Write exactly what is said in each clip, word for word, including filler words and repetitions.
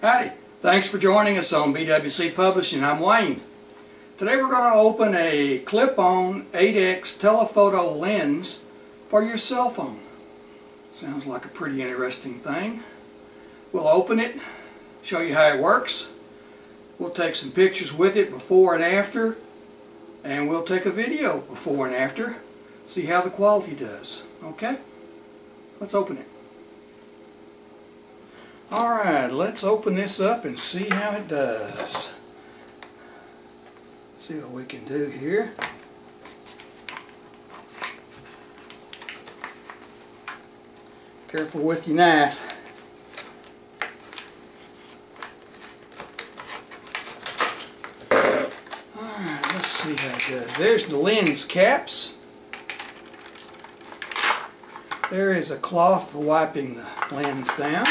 Howdy, thanks for joining us on B W C Publishing. I'm Wayne. Today we're going to open a clip-on eight X telephoto lens for your cell phone. Sounds like a pretty interesting thing. We'll open it, show you how it works. We'll take some pictures with it before and after, and we'll take a video before and after, see how the quality does. Okay, let's open it. Alright, let's open this up and see how it does. See what we can do here. Careful with your knife. Alright, let's see how it does. There's the lens caps. There is a cloth for wiping the lens down.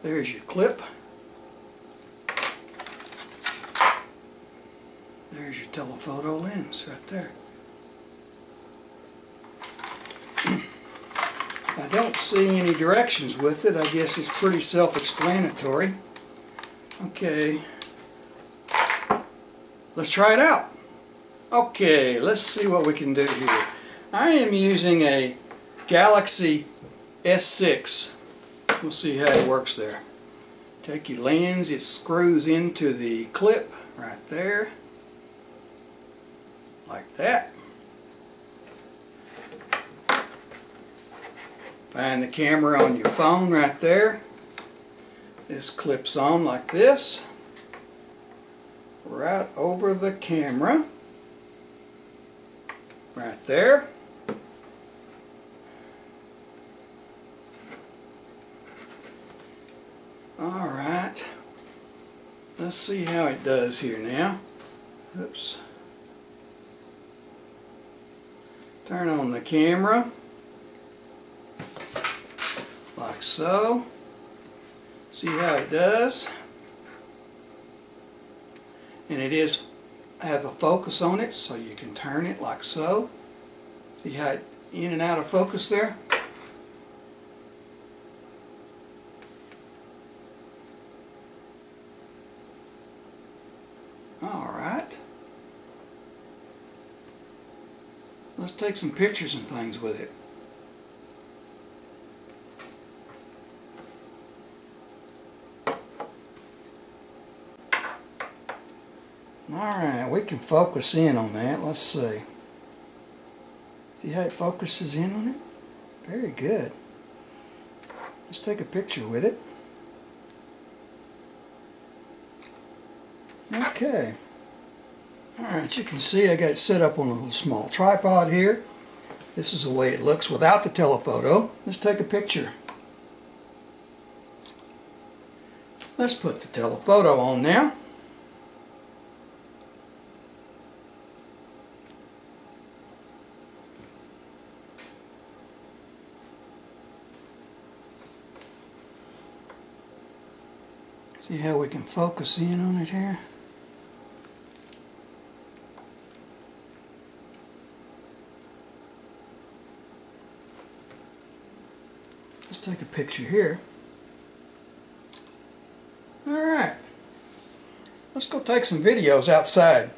There's your clip. There's your telephoto lens right there. I don't see any directions with it. I guess it's pretty self-explanatory. Okay. Let's try it out. Okay, let's see what we can do here. I am using a Galaxy S six. We'll see how it works there. Take your lens, it screws into the clip right there, like that. Find the camera on your phone right there. This clips on like this, right over the camera, right there. Alright, let's see how it does here now. Oops. Turn on the camera, like so. See how it does. And it is, I have a focus on it, so you can turn it like so. See how it in and out of focus there? Alright. Let's take some pictures and things with it. Alright, we can focus in on that. Let's see. See how it focuses in on it? Very good. Let's take a picture with it. Okay. Alright, you can see I got it set up on a little small tripod here. This is the way it looks without the telephoto. Let's take a picture. Let's put the telephoto on now. See how we can focus in on it here? Let's take a picture here. Alright, let's go take some videos outside.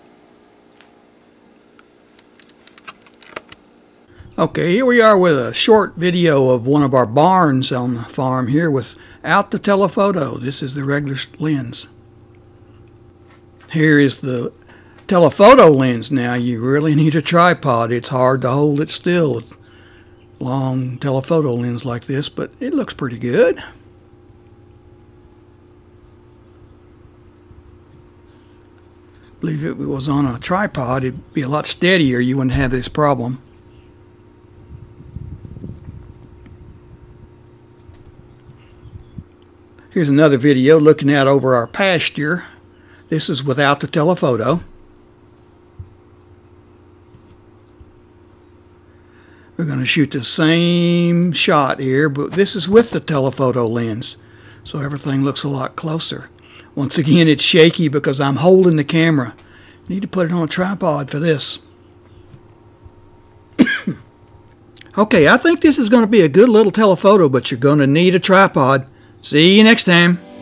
Okay, here we are with a short video of one of our barns on the farm here without the telephoto. This is the regular lens. Here is the telephoto lens now. You really need a tripod. It's hard to hold it still with long telephoto lens like this, but it looks pretty good. I believe if it was on a tripod, it'd be a lot steadier. You wouldn't have this problem. Here's another video looking out over our pasture. This is without the telephoto. We're going to shoot the same shot here, but this is with the telephoto lens, so everything looks a lot closer. Once again, it's shaky because I'm holding the camera. I need to put it on a tripod for this. Okay, I think this is going to be a good little telephoto, but you're going to need a tripod. See you next time.